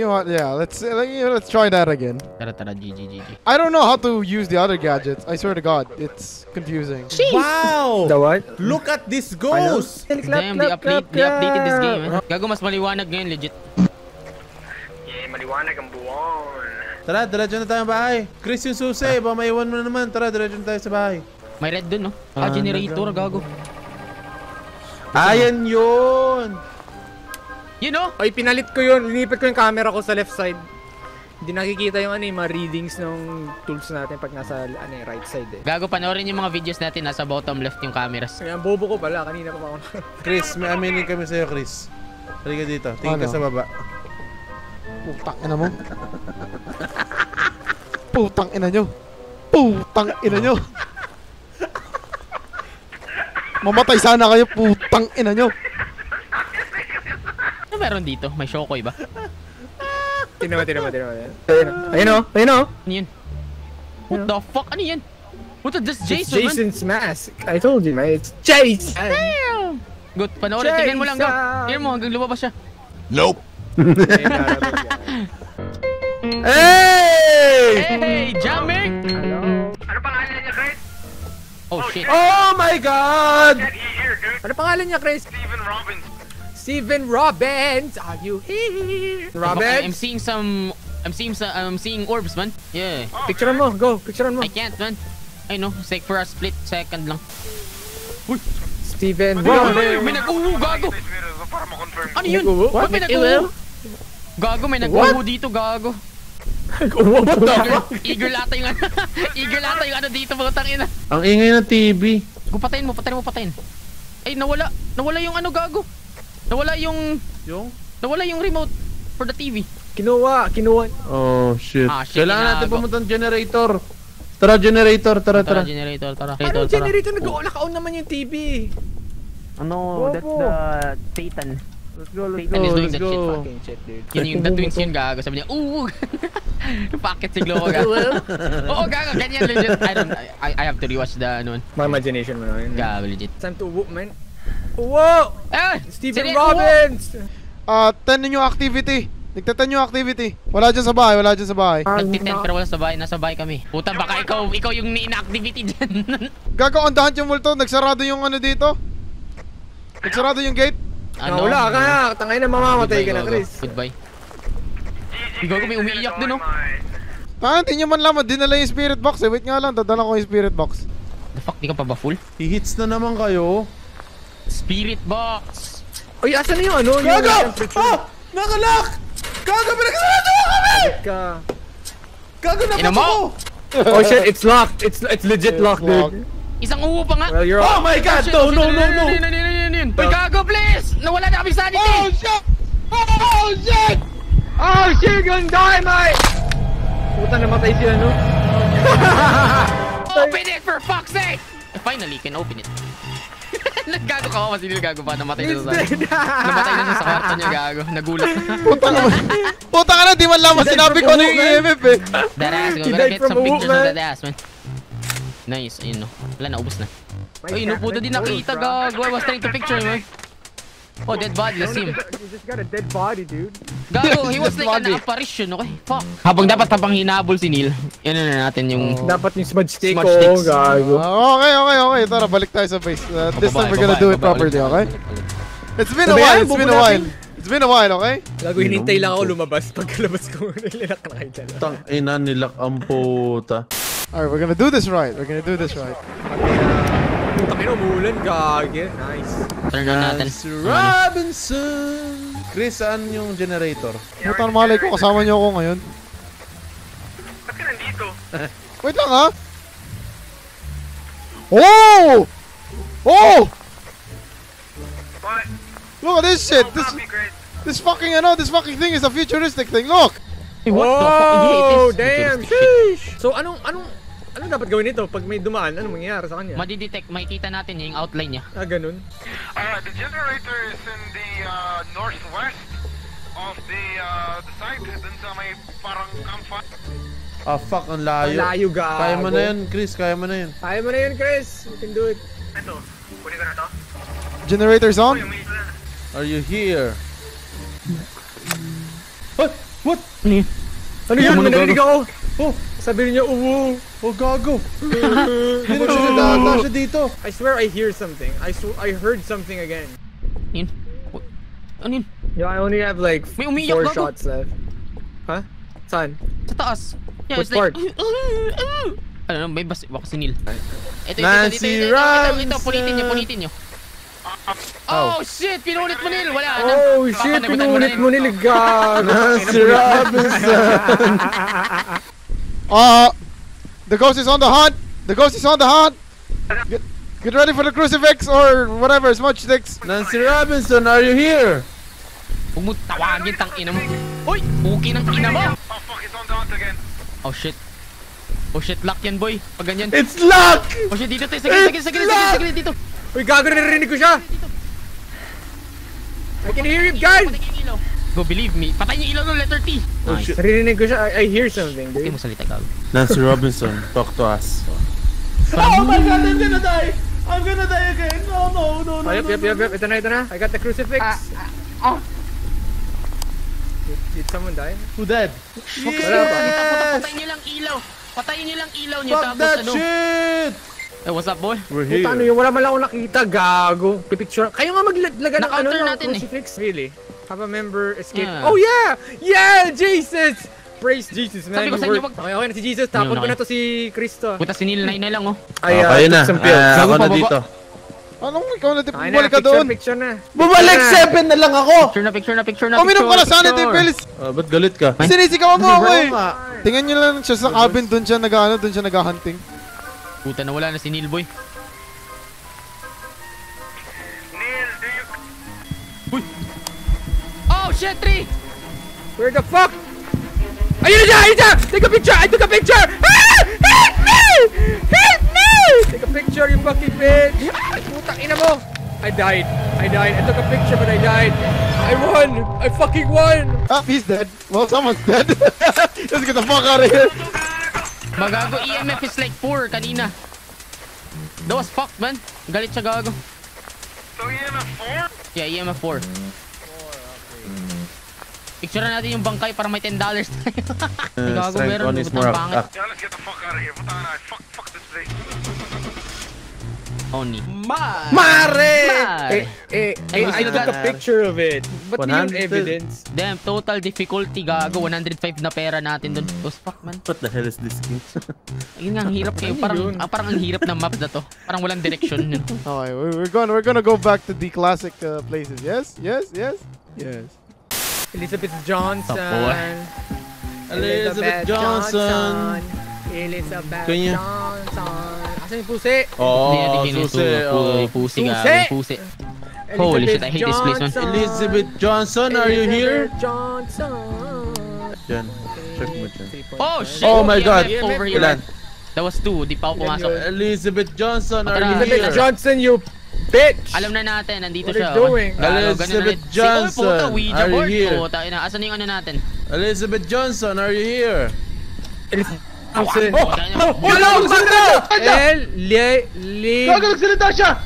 You want? Yeah. Let's try that again. I don't know how to use the other gadgets. I swear to God, it's confusing. Jeez. Wow. The what? Look at this ghost. Damn, they updated this game. Eh? Gago, mas maliwanag ngayon, legit. Yeah, maliwanag ang buwan. Tara, diretso na tayo sa bahay. Chris, yung susi, baka maiwan mo na naman. Tara, diretso na tayo sa bahay. May red dun, no? Ah, generator, gago. Ayan yun. You know? Oy, pinalit ko yun. Linipit ko yung camera ko sa left side. Hindi nakikita yung ano, yung mga readings ng tools natin pag nasa ano, right side eh. Gago, panoorin yung mga videos natin. Nasa bottom left yung cameras. Ay, ang bobo ko pala. Kanina pa ako. Chris, may aminin kami sa'yo, Chris. Halika dito. Tingin ka sa baba. Putang ina mo. Putang ina nyo. Putang ina nyo. Mamatay sana kayo. Putang ina nyo. Meron dito, may shokoy ba? Tinama. Ayun oh. Ano yun? What the fuck? Ano yun? What the, that's Jason, man. Jason's mask. I told you, man. It's Jason. Damn! Good, panoorin. Tingnan mo lang, go. Tingnan mo, hanggang lumabas siya. Nope. Hey! Jamming! Hello? Ano pangalan niya, Chris? Oh, shit. Oh, my God! Ano pangalan niya, Chris? Steven Robbins. Steven Robbins, are you here? Robbins? I'm seeing orbs, man. Yeah. Oh, picture okay. Mo, go. Picture mo. I can't, man. I know. Take for a split second lang. Uy. Steven Robbins. May nag-uhu, gago. Ano yun? What? May nag-uhu? Gago, may nag-uhu dito, gago. What the fuck? Eagle ata yung ano dito, putang ina. Ang ingay ng TV. Go, patayin mo. Ay, nawala yung ano, gago. Nawala yung remote for the TV. Kinuha. Oh, shit. Kailangan natin pumunta ng generator. Tara, generator. Paano generator? Nag-on naman yung TV. Ano? That's the Satan. Let's go. Fucking shit, dude. Yun yung twins yun, gago. Sabi niya, ooh! Packet siglo ko, gago. Oo, gago. Ganyan, legit. I have to rewatch the, ano. My imagination mo naman. Gago, legit. Time to whoop, man. Wow! Steven Robbins! Tanin yung activity. Nagtatan yung activity. Wala dyan sa bahay. Nagtiten pero wala sa bahay. Nasa bahay kami. Puta, baka ikaw yung ni-inactivity dyan. Gago, ondahan yung multo. Nagsarado yung ano dito. Nagsarado yung gate. Ano? Wala ka na. Tangay na, mamamatay ka na, Chris. Goodbye. Gago, may umiiyak dun, oh. Hindi nyo man laman. Dinala yung spirit box eh. Wait nga lang. Dadala ko yung spirit box. The fuck? Di ka pa ba full? Hihits na naman kayo. Spirit box! Uy, asan na yung ano? Gago! Oh! Nakalock! Gago, pinagsasawa kami! Gago, napunta ko! Oh shit, it's locked. It's legit locked, dude. Isang uwo pa nga! Oh my God! No! Uy, gago, please! Nawala na kami sanity! Oh shit! Gonna die, mate! Puta, namatay sila, no? Open it for fuck's sake! Finally, can open it. Naggago ka ako, masinil gago pa. Namatay na siya sa kwarto niya, gago. Nagulat. Puta ka na, di man lamang sinabi ko na yung EMF eh. That ass, we're gonna get some pictures of that ass, man. Nice, ayun no. Wala, naubos na. Ay, puta, di nakita, gago. I was trying to picture him, eh. Oh, dead body, that's him. You just got a dead body, dude. Gago, he was like an apparition, okay? Fuck. Habang hinabol si Neil. Yan na natin yung... Dapat yung smudge stick. Oo, gago. Okay. Tara, balik tayo sa base. This time we're gonna do it properly, okay? It's been a while, okay? Gago, hinintay lang ako lumabas. Pagkalabas ko, nililak na kayo dyan. Tangina, nilak ang puta. Alright, we're gonna do this right. Takino, umuulan, gage. Nice. Turn on natin. Nancy Robinson! Chris, saan yung generator? Puta, malay ko, kasama niyo ako ngayon. Ba't ka nandito? Wait lang, ha? Oh! What? Look at this shit! This fucking thing is a futuristic thing, look! Hey, what the fuck? Oh, damn! Sheesh! So, Ano dapat gawin nito? Pag may dumaan, ano mangyayari sa kanya? Madidetect, makikita natin yung outline niya. Ah, ganun? The generator is in the northwest of the site. Dun sa may parang campfire. Ah, fuck, ang layo. Ang layo, gago. Kaya mo na yun, Chris. You can do it. Ito, puli ko na to. Generator's on? Are you here? What? What? Ano yun? Ano yun? Manarinig ako! Oh! Sabi niya, uwo! Oh, gago! Hindi siya natatakot siya dito! I swear I hear something. I heard something again. Ano yun? Ano yun? Yeah, I only have like 4 shots left. Huh? Saan? Sa taas. Which part? I don't know, may baksinil. Nancy Robinson! Pulitin niyo. Oh shit! Pinulit mo nil! Wala! Oh shit! Pinulit mo nil! Nancy Robinson! The ghost is on the hunt! The ghost is on the hunt! Get ready for the crucifix or whatever, smudge sticks! Nancy Robinson, are you here? Huwag mo tawagin, tang ina mo! Uy! Buki ng ina mo! Oh shit! Oh shit, lock yan boy! Pag ganyan! It's lock! Oh shit, dito tayo! Saglit dito! Uy, gago, naririnig ko siya! I can hear you guys! Go, believe me. Patayin yung ilaw ng letter T. Oh, nice. Naririnig ko siya. I hear something, dude. Okay mo salita, gago. Nancy Robinson, talk to us. Oh my god, I'm gonna die! I'm gonna die again! No, no, no, no, no. Yep. Ito na, ito na. I got the crucifix. Did someone die? Who died? Yes! Patayin nyo lang ilaw. Patayin nyo lang ilaw niya. Fuck that shit! Eh, what's up, boy? We're here. Puta, ano yun? Wala malang akong nakita, gago. Pipicture. Kayo nga maglaga ng ano ng crucifix. Eh. Really? Have a member escape. Yeah. Oh, yeah! Yeah, Jesus! Praise Jesus, man. Sabi ko sa inyo, okay na si Jesus. Tapon ko na to si Cristo. Puta, sinilay na lang, oh. Ay, kayo na. Ako na dito. Anong ikaw na? Bumalik ka doon. Picture na. Bumalik 7 na lang ako. Picture na. Uminom ka na sana, Dave Phillips. Ba't galit ka? Sinisikaw mo ako, eh. Tingnan nyo lang siya sa cabin. Doon siya nag-hunting. Puta, nawala na si Neil, boy. Neil, do you... Uy! Oh, shit, 3! Where the fuck? Ayun na siya! Take a picture! I took a picture! Ah! Help me! Help me! Take a picture, you fucking bitch! Ah! Putang ina mo! I died. I took a picture, but I died. I won! I fucking won! Ah, he's dead. Well, someone's dead. Let's get the fuck out of here. Magago, EMF is like 4 kanina. That was fucked, man. Galit siya, gago. So EMF 4? Yeah, EMF 4. Picture natin yung bangkay para may $10 tayo. Gago, meron. Butang pangit. Yeah, let's get the fuck out of here. Butang na, fuck this place. Oni. Mare! Hey, I took a picture of it. But yun evidence. Damn, total difficulty, gago. 105 na pera natin dun. Oh, fuck, man. What the hell is this game? Ayun nga, ang hirap kayo. Parang ang hirap na map na to. Parang walang direction. Okay, we're gonna go back to the classic places. Yes. Elizabeth Johnson. Asan yung pusi? Oo, pusi. Holy shit, I hate this place, man. Elizabeth Johnson, are you here? Diyan, check mo dyan. Oh shit! Oh my god! That was 2, di pa ako pumasok. Elizabeth Johnson, are you here? Elizabeth Johnson, you bitch! Alam na natin, nandito siya. Elizabeth Johnson, are you here? Asan yung ano natin? Elizabeth Johnson, are you here? Nagsalita siya.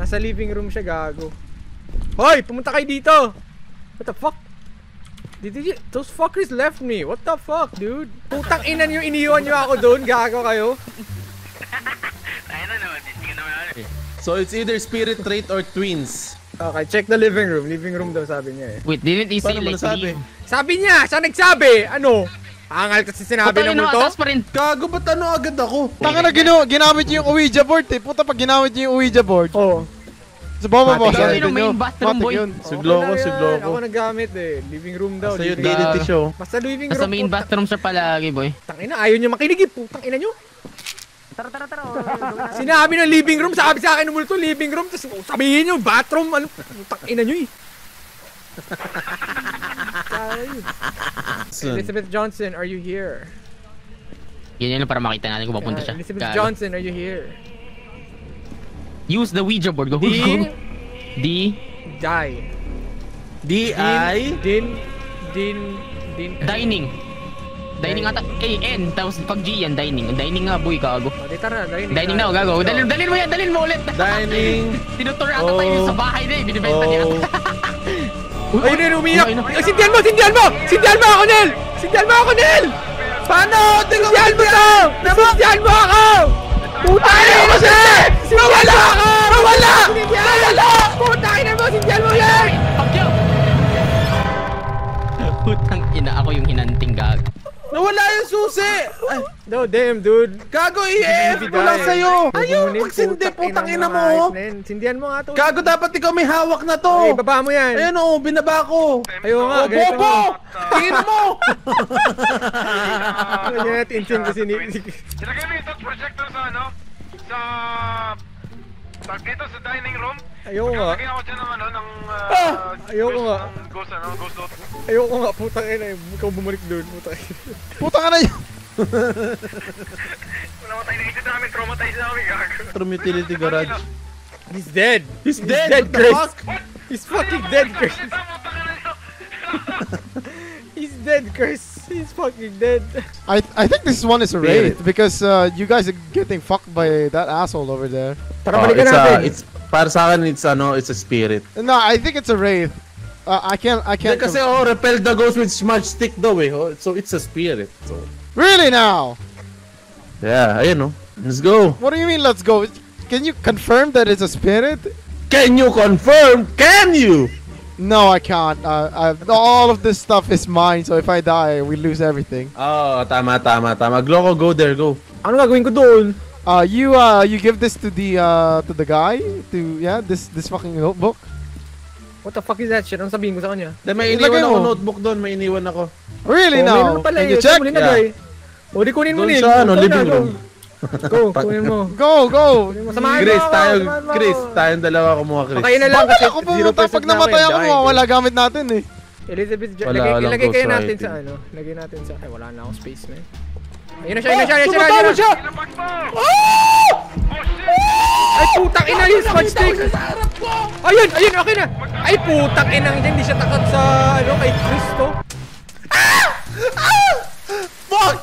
Nasa living room siya, gago. Hoy, pumunta kayo dito. What the fuck? Those fuckers left me. What the fuck, dude? Putang ina niyo, iniwan niyo ako doon. Gago kayo. I don't know. So it's either spirit trait or twins. Okay, check the living room. Living room daw sabi niya eh. Wait, didn't he say like me? Sabi niya! Siya nagsabi! Ano? Angal kasi sinabi ng multo. Gago, ba't ano agad ako? Taka na ginamit niyo yung Ouija board eh. Puta, pag ginamit niyo yung Ouija board. Oo. Sa baba ba? Matik yun. Siglo ko. Ako nagamit eh. Living room daw. Sa utility show. Basta living room. Sa main bathroom siya palagi, boy. Tangina, ayaw niyo makinig. Putang ina niyo. Tara. Sinabi ng living room. Sabi sa akin ng multo, living room. Tapos sabihin niyo, bathroom. Ano? Putang ina niyo eh. Elizabeth Johnson, are you here? Yan lang para makita natin kung papunta siya. Elizabeth Johnson, are you here? Use the Ouija board. Go. D. D. Die. D. I. Din. D. Dining. Dining ata. Eh, N. Tapos pag G yan, dining. Dining nga, boy, kaago. Di tara, dining. Dining na, gago. Dalin mo yan, dalin mo ulit. Dining. Tinutur ata tayo sa bahay na eh. Binibenta niya. Ayun na, umiyak. Sindihan mo, sindihan mo! Sindihan mo ako, Nel! Sindihan mo ako, Nel! Paano? Sindihan mo to! Sindihan mo ako! Putay na mo siya! Mawala ako! Mawala! Mawala! Putay na mo, sindihan mo yan! Putang ina, ako yung hinanting gag. Nawala yung susi! Ay, no, damn, dude. Gago, EF! Wala sa'yo! Ayaw, magsindi, putang ina mo! Sindihan mo nga to. Gago, dapat ikaw may hawak na to! Ay, baba mo yan! Ayan o, binaba ko! Ayaw nga, ganito mo! Bobo! Tingin mo! Ano yan, tinsin ko sinipin. Sinagay mo yung projector sa ano? Sa... dito sa dining room? Ayoko nga. Pagkakagin ako dyan ng ano, ng... ayoko nga. Ghost, ano? Ghost load. Ayoko nga, putang ina. Ikaw bumalik doon, putang ina. Putang ina yun! Namatay na agent namin, traumatized na kami, gag. From utility garage. He's dead! He's dead, Chris! He's fucking dead, Chris! He's dead, Chris! He's fucking dead! I think this one is a raid, because you guys are getting fucked by that asshole over there. Tara, balikan natin! Para sa akin, it's ano, it's a spirit. No, I think it's a wraith. I can't. Kasi oh, repel the ghost with smudge stick though eh. Oh, so it's a spirit. So. Really now? Yeah, ayun no. Let's go. What do you mean let's go? Can you confirm that it's a spirit? Can you confirm? Can you? No, I can't. All of this stuff is mine. So if I die, we lose everything. Oh, tama. Gloco, go there, go. Ano gagawin ko doon? You give this to the guy to this fucking notebook. What the fuck is that shit? Anong sabihin ko sa kanya? May iniwan ako notebook doon, may iniwan ako. Really now? Can you check? O di kunin mo din. Doon sa living room. Go, kunin mo. Go. Chris, tayong dalawa kumuha, Chris. Pakain na lang kasi pag namatay ako, wala gamit natin eh. Elizabeth, ilagay kayo natin sa ano. Lagay natin sa... Ay, wala na akong space, man. Ayun na siya! Oh! Ay putang ina yung smudge stick! Ayun! Okay na! Ay putang ina yun! Hindi siya takot sa ano kay Cristo! Fuck!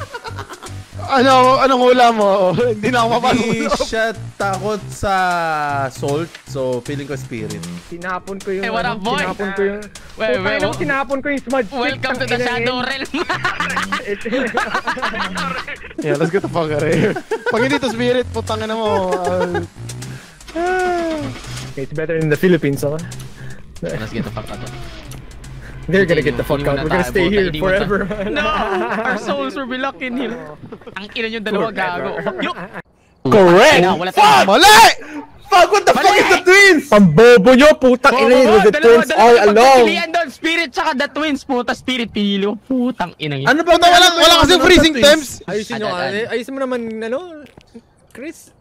Anong hula mo? Hindi na ako mapasok. Hindi siya takot sa salt. So, feeling ko spirit. Tinapon ko yung... Hey, what up, boy? Tinapon ko yung smudge. Welcome to the Shadow Realm. Yeah, let's get the fuck out of here. Pag hindi to spirit, putangin na mo. It's better in the Philippines, huh? Let's get the fuck out of here. They're gonna get the fuck out. We're gonna stay here forever. No! Our souls will be locked in here. Ang ina nyo dalawa gago. Correct! Fuck! Mali! Fuck! What the fuck is the twins? Pambobo nyo! Putang ina nyo! The twins all along! Spirit tsaka the twins! Puta spirit pilo! Putang ina nyo! Ano ba? Wala kasi freezing temps! Ayusin nyo ka. Ayusin mo naman ano? Chris?